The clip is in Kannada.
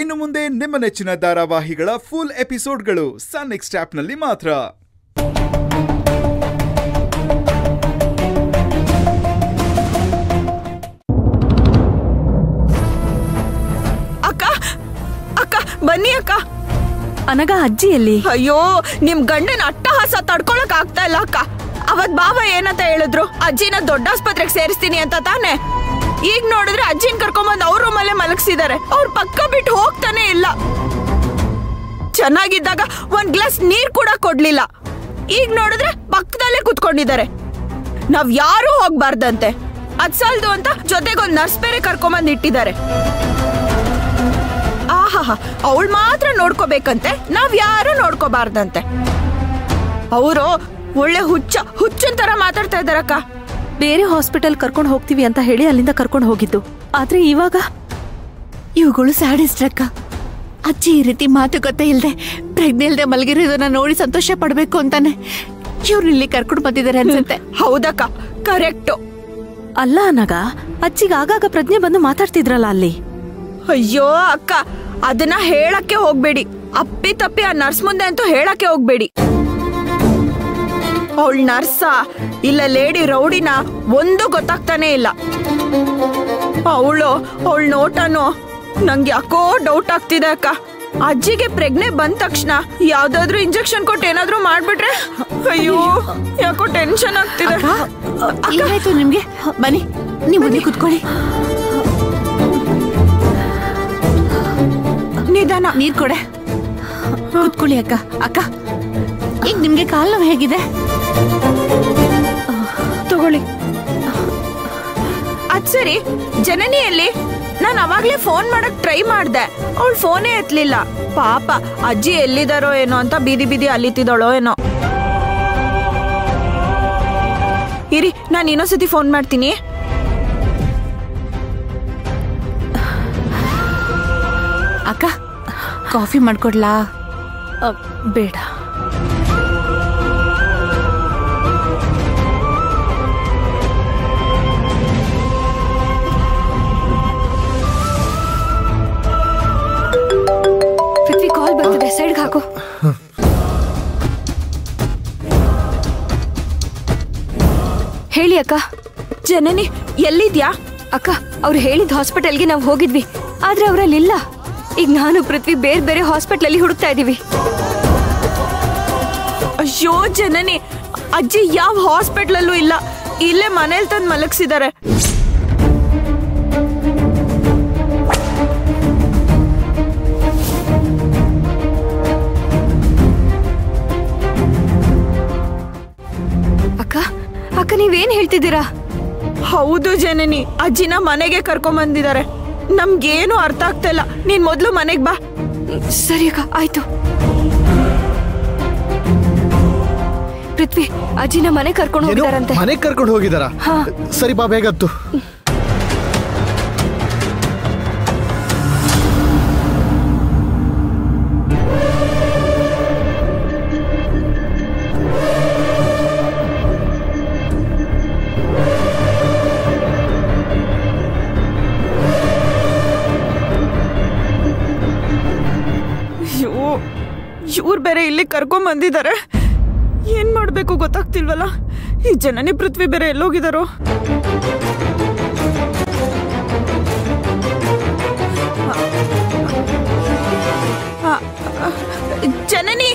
ಇನ್ನು ಮುಂದೆ ನಿಮ್ಮ ನೆಚ್ಚಿನ ಧಾರಾವಾಹಿಗಳ ಫುಲ್ ಎಪಿಸೋಡ್ಗಳು ಸನ್ ನೆಕ್ಸ್ಟ್ ಆಪ್ ನಲ್ಲಿ ಮಾತ್ರ. ಅಕ್ಕ ಅಕ್ಕ ಬನ್ನಿ ಅಕ್ಕ. ಅನಗ ಅಜ್ಜಿಯಲ್ಲಿ ಅಯ್ಯೋ ನಿಮ್ಮ ಗಂಡನ ಅಟ್ಟಹಾಸ ತಡ್ಕೊಳ್ಳೋಕೆ ಆಗ್ತಾ ಇಲ್ಲ ಅಕ್ಕ. ಅವತ್ ಬಾಬಾ ಏನಂತ ಹೇಳಿದ್ರು, ಅಜ್ಜಿನ ದೊಡ್ಡ ಆಸ್ಪತ್ರೆಗೆ ಸೇರಿಸ್ತೀನಿ ಅಂತ ತಾನೆ. ಈಗ ನೋಡಿದ್ರೆ ಅಜ್ಜಿನ ಕರ್ಕೊಂಡ್ ಬಂದು ಅವ್ರ ರೂಮಲ್ಲೇ ಮಲಗಿಸಿದ್ದಾರೆ. ಅವ್ರು ಪಕ್ಕ ಬಿಟ್ಟು ಹೋಗ್ತಾನೆ ಇಲ್ಲ. ಚೆನ್ನಾಗಿದ್ದಾಗ ಒಂದ್ ಗ್ಲಾಸ್ ನೀರ್ ಕೂಡ ಕೊಡ್ಲಿಲ್ಲ. ಈಗ ನೋಡಿದ್ರೆ ಪಕ್ಕದಲ್ಲೇ ಕುತ್ಕೊಂಡಿದ್ದಾರೆ. ನಾವ್ ಯಾರು ಹೋಗ್ಬಾರ್ದಂತೆ, ಅದ್ ಸಾಲದು ಅಂತ ಜೊತೆಗೊಂದ್ ನರ್ಸ್ ಬೇರೆ ಕರ್ಕೊಂಬಂದ್ ಇಟ್ಟಿದ್ದಾರೆ. ಆಹಾಹಾ, ಅವಳು ಮಾತ್ರ ನೋಡ್ಕೋಬೇಕಂತೆ, ನಾವ್ ಯಾರು ನೋಡ್ಕೋಬಾರ್ದಂತೆ. ಅವರು ಒಳ್ಳೆ ಹುಚ್ಚನ್ ತರ ಮಾತಾಡ್ತಾ ಇದ್ದಾರಕ್ಕ. ಬೇರೆ ಹಾಸ್ಪಿಟಲ್ ಕರ್ಕೊಂಡು ಹೋಗ್ತೀವಿ ಅಂತ ಹೇಳಿ ಅಲ್ಲಿಂದ ಕರ್ಕೊಂಡು ಹೋಗಿದ್ದು. ಆದ್ರೆ ಇವಾಗ ಇವುಗಳು ಸ್ಯಾಡಿಸ್ಟ್ರಕ್ಕ. ಅಜ್ಜಿ ಈ ರೀತಿ ಮಾತುಕತೆ ಇಲ್ಲದೆ ಪ್ರಜ್ಞೆ ಇಲ್ಲದೆ ಮಲಗಿರೋದನ್ನ ನೋಡಿ ಸಂತೋಷ ಪಡಬೇಕು ಅಂತಾನೆ ಇವ್ರು ಇಲ್ಲಿ ಕರ್ಕೊಂಡು ಬಂದಿದ್ದಾರೆ ಅನ್ಸುತ್ತೆ. ಹೌದಕ್ಕ, ಕರೆಕ್ಟ್. ಅಲ್ಲ ಅನಾಗ, ಅಜ್ಜಿಗೆ ಆಗಾಗ ಪ್ರಜ್ಞೆ ಬಂದು ಮಾತಾಡ್ತಿದ್ರಲ್ಲ ಅಲ್ಲಿ. ಅಯ್ಯೋ ಅಕ್ಕ, ಅದನ್ನ ಹೇಳಕ್ಕೆ ಹೋಗ್ಬೇಡಿ. ಅಪ್ಪಿ ತಪ್ಪಿ ಆ ನರ್ಸ್ ಮುಂದೆ ಅಂತೂ ಹೇಳಕ್ಕೆ ಹೋಗ್ಬೇಡಿ. ಅವಳು ನರ್ಸಾ ಇಲ್ಲ ಲೇಡಿ ರೌಡಿನ ಒಂದು ಗೊತ್ತಾಗ್ತಾನೆ ಇಲ್ಲ. ಅವಳ ನೋಟನೋ ನಂಗೆ ಯಾಕೋ ಡೌಟ್ ಆಗ್ತಿದೆ ಅಕ್ಕ. ಅಜ್ಜಿಗೆ ಪ್ರೆಗ್ನೆ ಬಂದ ತಕ್ಷಣ ಯಾವ್ದಾದ್ರು ಇಂಜೆಕ್ಷನ್ ಕೊಟ್ಟು ಏನಾದ್ರೂ ಮಾಡ್ಬಿಟ್ರೆ ಅಯ್ಯೋ ಯಾಕೋ ಟೆನ್ಷನ್ ಆಗ್ತಿದೆ. ಏನಾಯ್ತು ನಿಮ್ಗೆ? ಬನ್ನಿ, ನೀವು ಕುತ್ಕೊಳ್ಳಿ. ನಿಧಾನ, ನೀರ್ ಕೊಡೆ. ಕುತ್ಕೊಳ್ಳಿ ಅಕ್ಕ. ಅಕ್ಕ, ಈಗ ನಿಮ್ಗೆ ಕಾಲು ನೋವು ಹೇಗಿದೆ? ತಗೊಳ್ಳಿ. ಅದ್ ಸರಿ, ಜನನಿಯಲ್ಲಿ ನಾನು ಅವಾಗ್ಲೇ ಫೋನ್ ಮಾಡಕ್ ಟ್ರೈ ಮಾಡ್ದೆ, ಅವಳು ಫೋನೇ ಎತ್ತಲಿಲ್ಲ. ಪಾಪ ಅಜ್ಜಿ ಎಲ್ಲಿದಾರೋ ಏನೋ ಅಂತ ಬೀದಿ ಬೀದಿ ಅಲ್ಲಿತಿದಳೋ ಏನೋ. ಇರಿ, ನಾನು ಇನ್ನೊಂದ್ಸತಿ ಫೋನ್ ಮಾಡ್ತೀನಿ. ಅಕ್ಕ, ಕಾಫಿ ಮಾಡ್ಕೊಡ್ಲಾ? ಬೇಡ. ಸೈಡ್ಗೆ ಹಾಕು. ಹೇಳಿ ಅಕ್ಕ. ಜನನಿ ಎಲ್ಲಿದ್ಯಾ ಅಕ್ಕ? ಅವ್ರು ಹೇಳಿದ ಹಾಸ್ಪಿಟಲ್ಗೆ ನಾವು ಹೋಗಿದ್ವಿ, ಆದ್ರೆ ಅವರಲ್ಲಿಲ್ಲ. ಈಗ ನಾನು ಪೃಥ್ವಿ ಬೇರೆ ಬೇರೆ ಹಾಸ್ಪಿಟಲ್ ಅಲ್ಲಿ ಹುಡುಕ್ತಾ ಇದೀವಿ. ಅಯ್ಯೋ ಜನನಿ, ಅಜ್ಜಿ ಯಾವ ಹಾಸ್ಪಿಟಲಲ್ಲೂ ಇಲ್ಲ, ಇಲ್ಲೇ ಮನೇಲಿ ತಂದು ಮಲಗಿಸಿದ್ದಾರೆ. ನೀವೇನ್ ಹೇಳ್ತಿದ್ದೀರಾ? ಹೌದು ಜನನಿ, ಅಜ್ಜಿನ ಮನೆಗೆ ಕರ್ಕೊಂಡ್ ಬಂದಿದ್ದಾರೆ. ನಮ್ಗೇನು ಅರ್ಥ ಆಗ್ತಾ ಇಲ್ಲ. ನೀನ್ ಮೊದ್ಲು ಮನೆಗೆ ಬಾ. ಸರಿ ಅಕ್ಕ, ಆಯ್ತು. ಪೃಥ್ವಿ ಅಜ್ಜಿನ ಮನೆ ಕರ್ಕೊಂಡು ಹೋಗಿದಾರಂತೆ. ಮನೆ ಕರ್ಕೊಂಡು ಹೋಗಿದಾರ? ಸರಿ ಬಾ, ಬೇಗ ಹತ್ತು. ಇವ್ರು ಬೇರೆ ಇಲ್ಲಿ ಕರ್ಕೊಂಡ್ ಬಂದಿದ್ದಾರೆ. ಏನ್ ಮಾಡ್ಬೇಕು ಗೊತ್ತಾಗ್ತಿಲ್ವಲ್ಲ. ಈ ಜನನಿ ಪೃಥ್ವಿ ಬೇರೆ ಎಲ್ಲೋಗಿದಾರೋ? ಜನನಿ